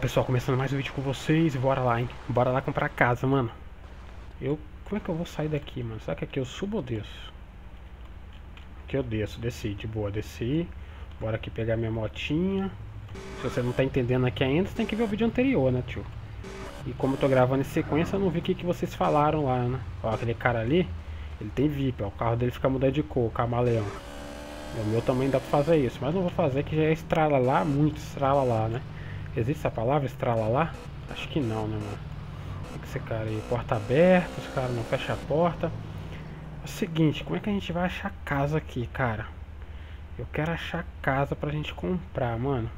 pessoal, começando mais um vídeo com vocês. Bora lá, hein? Bora lá comprar casa, mano. Como é que eu vou sair daqui, mano? Será que aqui eu subo ou desço? Aqui eu desço, desci, de boa, desci. Bora aqui pegar minha motinha. Se você não tá entendendo aqui ainda, você tem que ver o vídeo anterior, né, tio? E como eu tô gravando em sequência, eu não vi o que vocês falaram lá, né? Ó, aquele cara ali, ele tem VIP, ó. O carro dele fica mudando de cor, o camaleão. O meu também dá pra fazer isso, mas não vou fazer, que já é estrala lá, muito estrala lá, né? Existe essa palavra, estrala lá? Acho que não, né, mano? O que esse cara aí? Porta aberta, os caras não fecham a porta. É o seguinte, como é que a gente vai achar casa aqui, cara? Eu quero achar casa pra gente comprar, mano.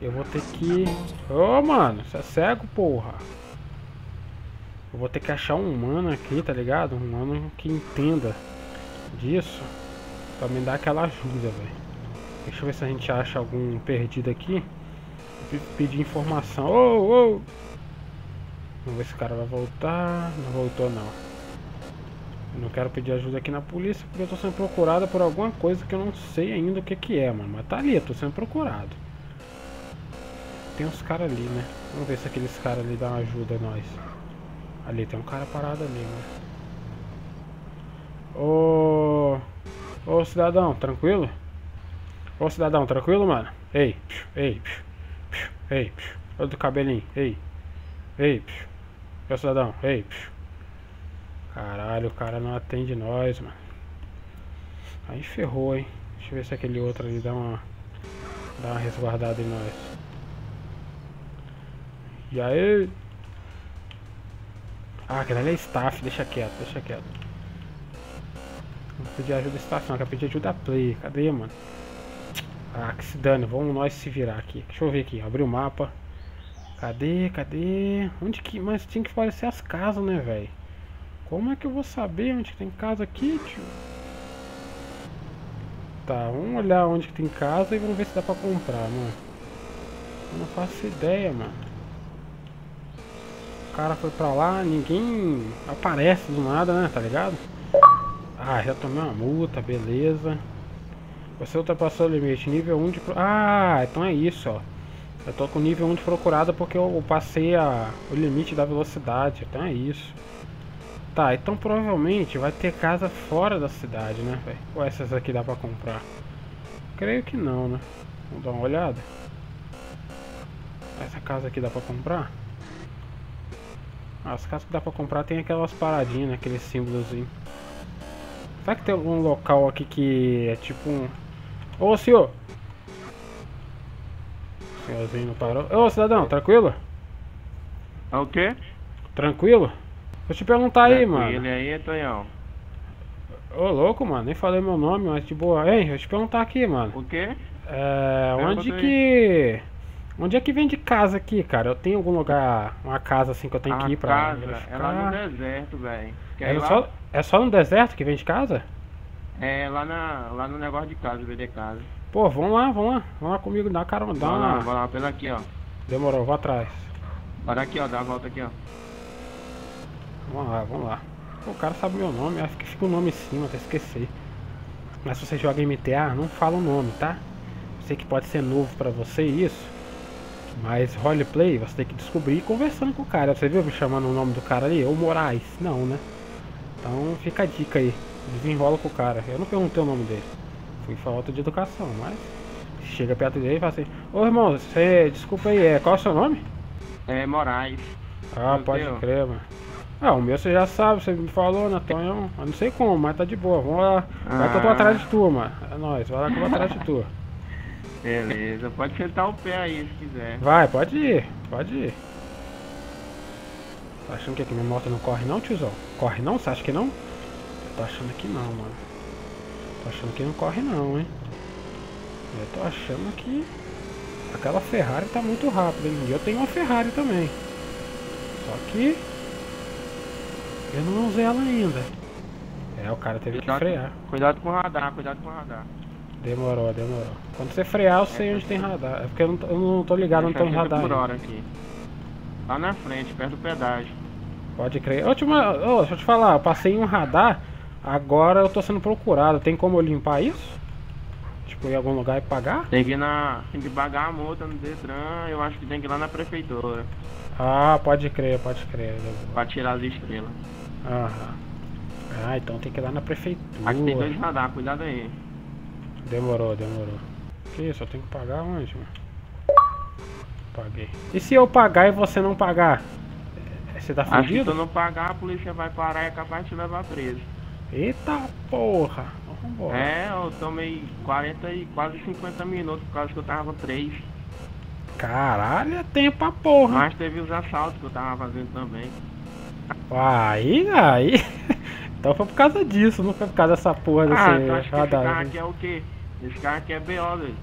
Eu vou ter que... Ô, mano, você é cego, porra? Eu vou ter que achar um humano aqui, tá ligado? Um humano que entenda disso. Pra me dar aquela ajuda, velho. Deixa eu ver se a gente acha algum perdido aqui. Pedir informação. Ô, ô! Vamos ver se o cara vai voltar. Não voltou, não. Eu não quero pedir ajuda aqui na polícia, porque eu tô sendo procurado por alguma coisa que eu não sei ainda o que que é, mano. Mas tá ali, eu tô sendo procurado. Tem uns caras ali, né? Vamos ver se aqueles caras ali dão ajuda a nós. Ali, tem um cara parado ali, mano. Ô, cidadão, tranquilo? Ô, cidadão, tranquilo, mano? Ei, psh, ei, psh, psh, ei, psh. Ô, do cabelinho, ei. Ei, psh. Ô, cidadão, ei, psh. Caralho, o cara não atende nós, mano. Aí ferrou, hein? Deixa eu ver se aquele outro ali dá uma resguardada em nós. E aí? Ah, aquele ali é staff, deixa quieto, deixa quieto. Não pedi ajuda à estação, quero pedir ajuda a player. Cadê, mano? Ah, que se dane, vamos nós se virar aqui. Deixa eu ver aqui, abri o mapa. Cadê? Onde que... Mas tinha que aparecer as casas, né, velho? Como é que eu vou saber onde que tem casa aqui, tio? Tá, vamos olhar onde que tem casa e vamos ver se dá pra comprar, mano. Eu não faço ideia, mano. O cara foi pra lá, ninguém aparece do nada, né, tá ligado? Ah, já tomei uma multa, beleza. Você ultrapassou o limite, nível 1 de... Ah, então é isso, ó. Eu tô com nível 1 de procurada porque eu passei o limite da velocidade, então é isso. Tá, então provavelmente vai ter casa fora da cidade, né, velho? Ou essas aqui dá pra comprar? Creio que não, né? Vamos dar uma olhada. Essa casa aqui dá pra comprar? Ah, as casas que dá pra comprar tem aquelas paradinhas, né? Aqueles símbolozinho. Será que tem algum local aqui que é tipo um... Ô, senhor! O senhorzinho não parou. Ô, cidadão, tranquilo? O quê? Tranquilo? Vou te perguntar aí, mano. Ele aí, Tonhão. Ô, louco, mano. Nem falei meu nome, mas de boa. Hein, vou te perguntar aqui, mano. O quê? É... Onde é que vende casa aqui, cara? Eu tenho algum lugar... Uma casa assim que eu tenho que ir pra... Casa? É lá no deserto, velho. É só no deserto que vende casa? É, lá no negócio de casa, vender casa. Pô, vamos lá. Vamos lá comigo, dá carona. Vamos lá, pela aqui, ó. Demorou, vou atrás. Bora aqui, ó, dá a volta aqui, ó. Vamos lá. Pô, o cara sabe meu nome, acho que fica o nome em cima, até esqueci. Mas se você joga MTA, não fala o nome, tá? Sei que pode ser novo pra você isso. Mas roleplay, você tem que descobrir conversando com o cara. Você viu me chamando o nome do cara ali? Ou Moraes? Não, né? Então fica a dica aí, desenrola com o cara. Eu não perguntei o nome dele, fui falta de educação, mas chega perto dele e fala assim: ô, irmão, você, desculpa aí, qual é o seu nome? É Moraes. Ah, meu, pode Deus. Crer, mano. Ah, o meu você já sabe, você me falou, né? Então eu não sei como, mas tá de boa, vamos lá. Vai que eu tô atrás de tu, mano. É nóis, vai lá que eu vou atrás de tu. Beleza, pode sentar o pé aí se quiser. Vai, pode ir. Tá achando que aqui minha moto não corre não, tiozão? Corre não? Você acha que não? Eu tô achando que não, mano. Tô achando que não corre não, hein. Eu tô achando que aquela Ferrari tá muito rápida, hein? E eu tenho uma Ferrari também. Só que eu não usei ela ainda. É, o cara teve que frear. Cuidado com o radar. Demorou. Quando você frear eu sei onde tem radar. É porque eu não tô ligado onde tem radar por hora aqui. Lá na frente, perto do pedágio. Pode crer. Deixa eu te falar, eu passei em um radar, agora eu tô sendo procurado. Tem como eu limpar isso? Tipo, em algum lugar e pagar? Tem que ir na... Tem que pagar a multa no Detran, eu acho que tem que ir lá na prefeitura. Ah, pode crer, pode crer. Pra tirar as estrelas. Aham. Ah, então tem que ir lá na prefeitura. Aqui tem 2 radar, cuidado aí. Demorou, demorou. Que isso, eu tenho que pagar onde, mano? Paguei. E se eu pagar e você não pagar? Você tá fudido? Acho que se eu não pagar, a polícia vai parar e é capaz de te levar preso. Eita porra! Vambora. É, eu tomei 40 e quase 50 minutos por causa que eu tava 3. Caralho, é tempo a porra! Mas teve os assaltos que eu tava fazendo também. Aí. Então foi por causa disso, não foi por causa dessa porra desse radar. Esse carro aqui é o quê? Esse carro aqui é B.O., velho.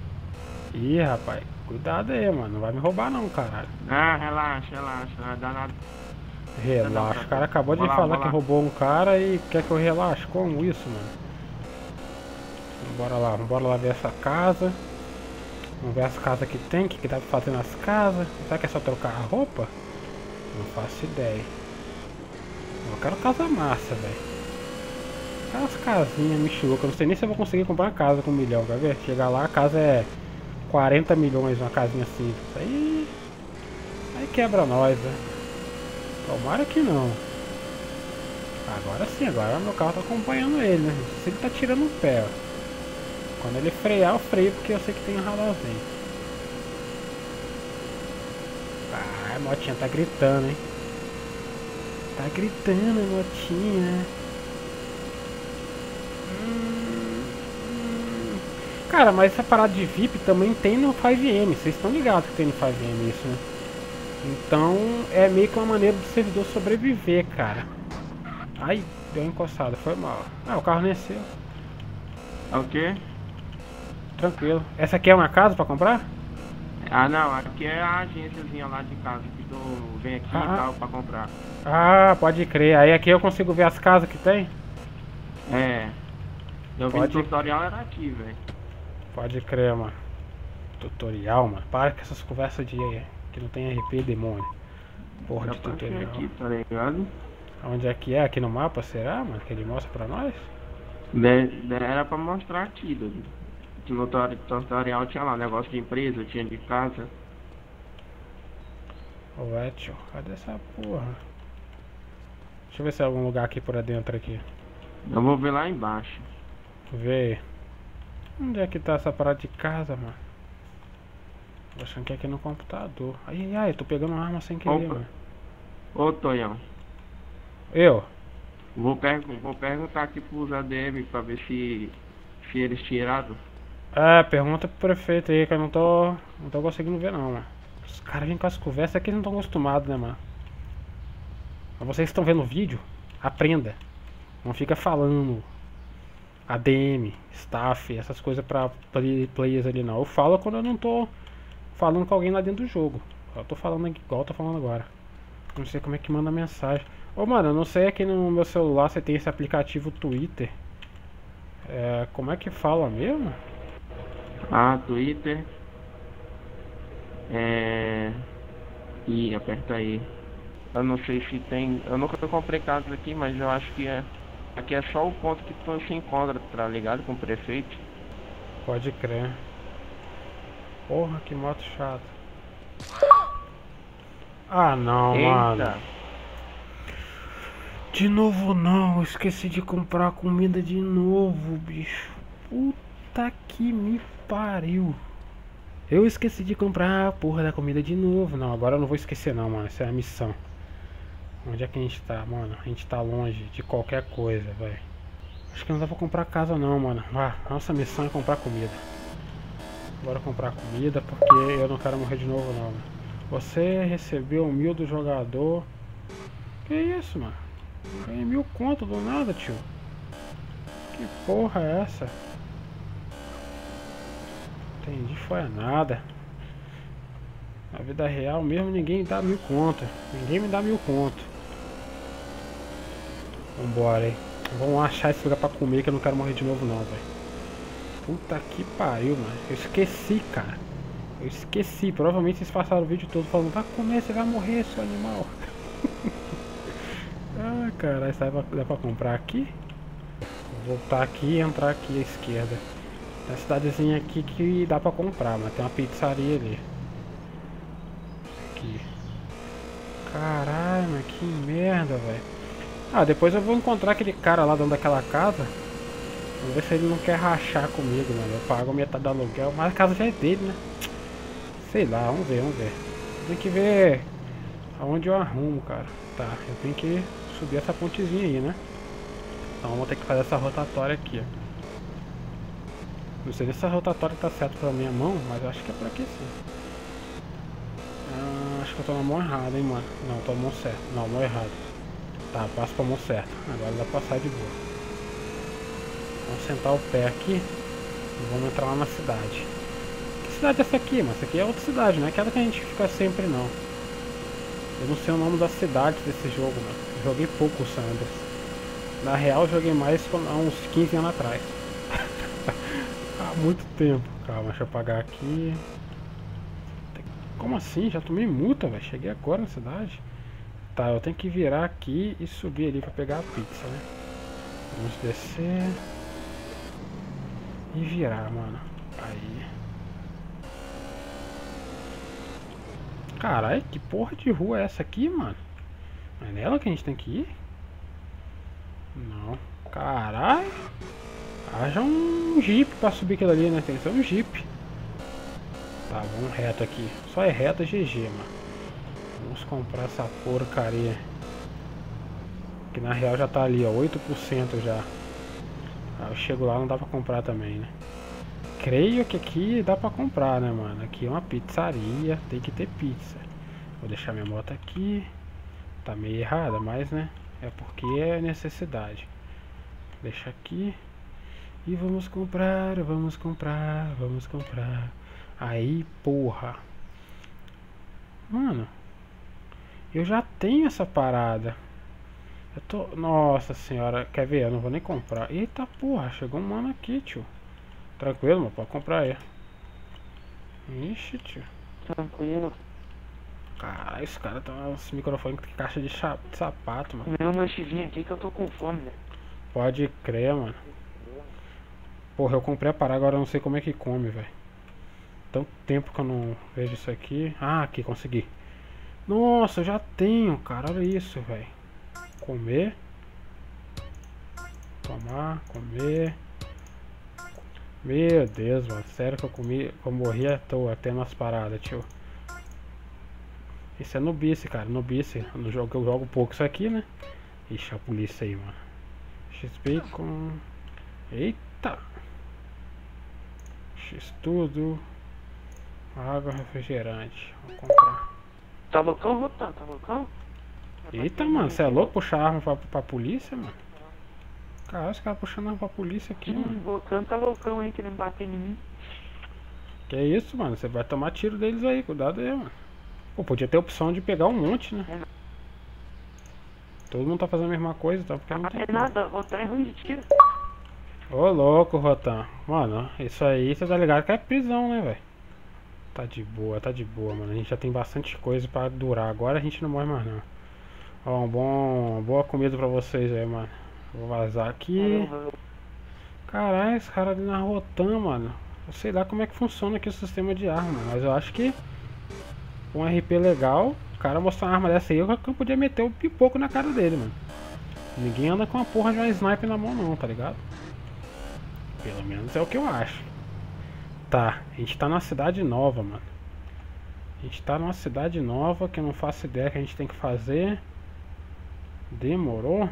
Ih, rapaz, cuidado aí, mano. Não vai me roubar não, caralho. Ah, relaxa, não vai dar nada. Relaxa, o cara acabou de falar que roubou um cara e quer que eu relaxe? Como isso, mano? Bora lá ver essa casa. Vamos ver as casas que tem, que dá pra fazer nas casas. Será que é só trocar a roupa? Não faço ideia. Eu quero casa massa, velho. Aquelas casinhas mexilou, eu não sei nem se eu vou conseguir comprar uma casa com 1 milhão, quer ver? Chegar lá, a casa é 40 milhões, uma casinha simples. Aí quebra nós, né? Tomara que não. Agora sim, agora meu carro tá acompanhando ele, né? Eu sei que tá tirando o pé, ó. Quando ele frear, eu freio porque eu sei que tem um radarzinho. Ah, a motinha tá gritando, hein? Tá gritando a motinha. Cara, mas essa parada de VIP também tem no 5M. Vocês estão ligados que tem no 5M isso, né? Então é meio que uma maneira do servidor sobreviver, cara. Ai, deu uma encostada, foi mal. Ah, o carro nem é seu. É o quê? Tranquilo. Essa aqui é uma casa pra comprar? Ah, não, aqui é a agênciazinha lá de casa que tu vem aqui e tal pra comprar. Ah, pode crer. Aí aqui eu consigo ver as casas que tem? É. Eu vi que o tutorial era aqui, velho. Pode crer, mano. Tutorial, mano. Para com essas conversas de que não tem RP, demônio. Porra de tutorial. Aqui, tá ligado? Onde é que é? Aqui no mapa, será, mano? Que ele mostra pra nós? Era pra mostrar aqui, doido. No tutorial tinha lá negócio de empresa, tinha de casa. Ué, tio, cadê essa porra? Deixa eu ver se é algum lugar aqui por dentro aqui. Eu vou ver lá embaixo. Vê. Onde é que tá essa parada de casa, mano? Tô achando que é aqui no computador. Ai, tô pegando uma arma sem querer, mano. Ô, Tonhão. Eu? Vou perguntar aqui pros ADM pra ver se eles tiraram. É, pergunta pro prefeito aí, que eu não tô conseguindo ver não, mano. Os caras vêm com as conversas que eles não estão acostumados, né, mano? Mas vocês que estão vendo o vídeo, aprenda. Não fica falando ADM, staff, essas coisas pra players ali não. Eu falo quando eu não tô falando com alguém lá dentro do jogo. Eu tô falando igual eu tô falando agora. Não sei como é que manda mensagem. Ô, mano, eu não sei aqui no meu celular você tem esse aplicativo Twitter. É, como é que fala mesmo? Ah, Twitter. Ih, aperta aí. Eu não sei se tem. Eu nunca comprei casa aqui, mas eu acho que é. Aqui é só o ponto que tu se encontra, tá ligado? Com o prefeito. Pode crer. Porra, que moto chata. Ah, não, eita, mano. De novo não, eu esqueci de comprar comida de novo, bicho. Puta que me pariu. Eu esqueci de comprar a porra da comida de novo. Não, agora eu não vou esquecer não, mano. Essa é a missão. Onde é que a gente tá, mano? A gente tá longe de qualquer coisa, velho. Acho que não dá pra comprar casa não, mano. Ah, nossa missão é comprar comida. Bora comprar comida, porque eu não quero morrer de novo não, mano. Você recebeu 1000 do jogador. Que isso, mano? Ganhei 1000 conto do nada, tio. Que porra é essa? Entendi, foi nada. Na vida real mesmo ninguém dá 1000 conto. Ninguém me dá 1000 conto. Vambora, hein. Vamos achar esse lugar pra comer que eu não quero morrer de novo não, velho. Puta que pariu, mano. Eu esqueci, cara. Eu esqueci. Provavelmente vocês passaram o vídeo todo falando: vai comer, você vai morrer, seu animal. Ah, caralho, dá pra comprar aqui? Vou voltar aqui e entrar aqui à esquerda. Tem uma cidadezinha aqui que dá pra comprar, mas tem uma pizzaria ali. Aqui. Caralho, mas que merda, velho. Ah, depois eu vou encontrar aquele cara lá dentro daquela casa. Vou ver se ele não quer rachar comigo, mano. Eu pago metade do aluguel, mas a casa já é dele, né? Sei lá, vamos ver, vamos ver. Tem que ver aonde eu arrumo, cara. Tá, eu tenho que subir essa pontezinha aí, né? Então vamos ter que fazer essa rotatória aqui, ó. Não sei se essa rotatória tá certa pra minha mão, mas eu acho que é pra aqui sim. Ah, acho que eu tô na mão errada, hein, mano. Não, tô na mão certa. Não, mão errada. Tá, passo pra mão certa. Agora dá pra passar de boa. Vamos sentar o pé aqui e vamos entrar lá na cidade. Que cidade é essa aqui, mano? Essa aqui é outra cidade, não é aquela que a gente fica sempre, não. Eu não sei o nome da cidade desse jogo, mano. Eu joguei pouco o Sanders. Na real, eu joguei mais há uns 15 anos atrás. Há muito tempo. Calma, deixa eu apagar aqui. Como assim? Já tomei multa, velho. Cheguei agora na cidade. Tá, eu tenho que virar aqui e subir ali pra pegar a pizza, né? Vamos descer. E virar, mano. Aí. Caralho, que porra de rua é essa aqui, mano? É nela que a gente tem que ir? Não. Caralho. Haja um jeep pra subir aquilo ali, né? Tem que ser um jeep. Tá, vamos reto aqui. Só é reto GG, mano. Vamos comprar essa porcaria. Que na real já tá ali, ó. 8% já. Ah, eu chego lá, não dá pra comprar também, né? Creio que aqui dá pra comprar, né, mano? Aqui é uma pizzaria. Tem que ter pizza. Vou deixar minha moto aqui. Tá meio errada, mas, né? É porque é necessidade. Deixa aqui. E vamos comprar, vamos comprar, vamos comprar. Aí, porra. Mano, eu já tenho essa parada. Eu tô... Nossa senhora, quer ver? Eu não vou nem comprar. Eita porra, chegou um mano aqui, tio. Tranquilo, mano, pode comprar aí. Ixi, tio. Tranquilo. Caralho, esse cara tá esse microfone com caixa de sapato, mano. Meu lanchezinho aqui que eu tô com fome, né? Pode crer, mano. Porra, eu comprei a parada, agora eu não sei como é que come, velho. Tanto tempo que eu não vejo isso aqui. Ah, aqui, consegui. Nossa, eu já tenho, cara. Olha isso, velho. Comer. Tomar, comer. Meu Deus, mano. Sério que eu comi, eu morri à toa até nas paradas, tio. Isso é nobice, cara. Nobice. No jogo eu jogo pouco isso aqui, né? Ixi, a polícia aí, mano. XP com... Eita! X tudo, água, refrigerante. Vou comprar. Tá loucão, Rotão? Tá loucão? Eita, mano, você é louco puxar arma pra polícia, mano? Caralho, os caras puxando arma pra polícia aqui, mano. Loucão, tá loucão aí querendo bater em mim. Que isso, mano, você vai tomar tiro deles aí, cuidado aí, mano. Pô, podia ter a opção de pegar um monte, né? Todo mundo tá fazendo a mesma coisa, tá? Porque não tem nada, Rotão é ruim de tiro. Ô louco, Rotan. Mano, isso aí você tá ligado que é prisão, né, velho? Tá de boa, mano. A gente já tem bastante coisa pra durar. Agora a gente não morre mais, não. Ó, boa comida pra vocês aí, mano. Vou vazar aqui. Caralho, esse cara ali na Rotan, mano. Eu sei lá como é que funciona aqui o sistema de arma, mas eu acho que um RP legal, o cara mostrar uma arma dessa aí, eu podia meter o pipoco na cara dele, mano. Ninguém anda com uma porra de uma sniper na mão, não, tá ligado? Pelo menos é o que eu acho. Tá, a gente tá numa cidade nova, mano. A gente tá numa cidade nova que eu não faço ideia que a gente tem que fazer. Demorou?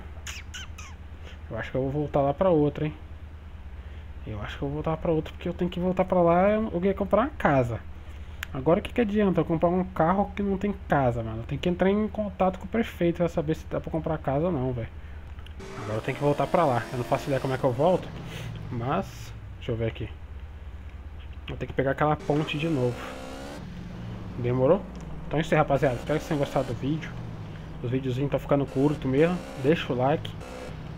Eu acho que eu vou voltar lá pra outra, hein. Eu acho que eu vou voltar pra outra porque eu tenho que voltar pra lá. Eu queria comprar uma casa. Agora o que adianta eu comprar um carro que não tem casa, mano? Eu tenho que entrar em contato com o prefeito pra saber se dá pra comprar casa ou não, velho. Agora eu tenho que voltar pra lá. Eu não faço ideia como é que eu volto. Mas, deixa eu ver aqui. Vou ter que pegar aquela ponte de novo. Demorou? Então é isso aí, rapaziada. Espero que vocês tenham gostado do vídeo. Os videozinhos estão ficando curtos mesmo. Deixa o like,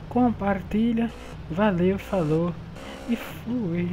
compartilha. Valeu, falou e fui.